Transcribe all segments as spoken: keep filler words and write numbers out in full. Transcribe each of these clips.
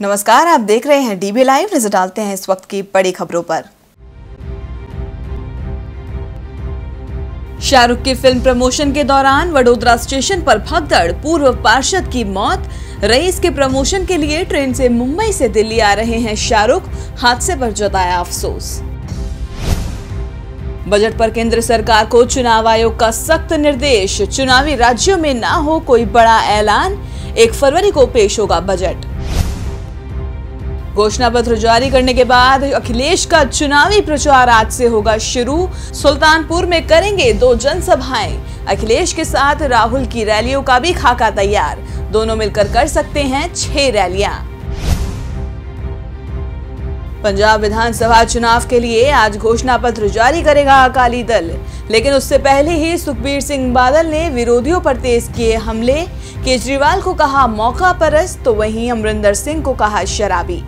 नमस्कार, आप देख रहे हैं डीबी लाइव। नजर डालते हैं इस वक्त की बड़ी खबरों पर। शाहरुख की फिल्म प्रमोशन के दौरान वडोदरा स्टेशन पर भगदड़, पूर्व पार्षद की मौत। रईस के प्रमोशन के लिए ट्रेन से मुंबई से दिल्ली आ रहे हैं शाहरुख, हादसे पर जताया अफसोस। बजट पर केंद्र सरकार को चुनाव आयोग का सख्त निर्देश, चुनावी राज्यों में ना हो कोई बड़ा ऐलान, एक फरवरी को पेश होगा बजट। घोषणा पत्र जारी करने के बाद अखिलेश का चुनावी प्रचार आज से होगा शुरू, सुल्तानपुर में करेंगे दो जनसभाएं। अखिलेश के साथ राहुल की रैलियों का भी खाका तैयार, दोनों मिलकर कर सकते हैं छह रैलियां। पंजाब विधानसभा चुनाव के लिए आज घोषणा पत्र जारी करेगा अकाली दल, लेकिन उससे पहले ही सुखबीर सिंह बादल ने विरोधियों पर तेज किए हमले। केजरीवाल को कहा मौका परस्त, तो वहीं अमरिंदर सिंह को कहा शराबी।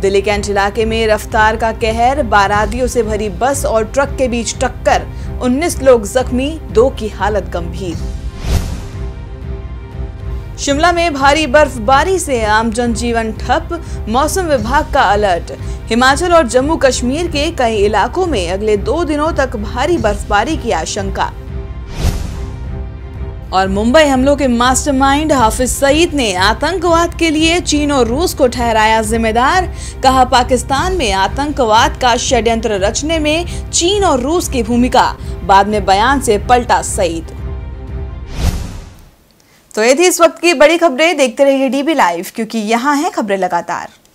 दिल्ली कैंट इलाके में रफ्तार का कहर, बारातियों से भरी बस और ट्रक के बीच टक्कर, उन्नीस लोग जख्मी, दो की हालत गंभीर। शिमला में भारी बर्फबारी से आम जनजीवन ठप, मौसम विभाग का अलर्ट। हिमाचल और जम्मू कश्मीर के कई इलाकों में अगले दो दिनों तक भारी बर्फबारी की आशंका। और मुंबई हमलों के मास्टरमाइंड हाफिज सईद ने आतंकवाद के लिए चीन और रूस को ठहराया जिम्मेदार, कहा पाकिस्तान में आतंकवाद का षड्यंत्र रचने में चीन और रूस की भूमिका, बाद में बयान से पलटा सईद। तो ये थी इस वक्त की बड़ी खबरें। देखते रहिए डीबी लाइव, क्योंकि यहाँ है खबरें लगातार।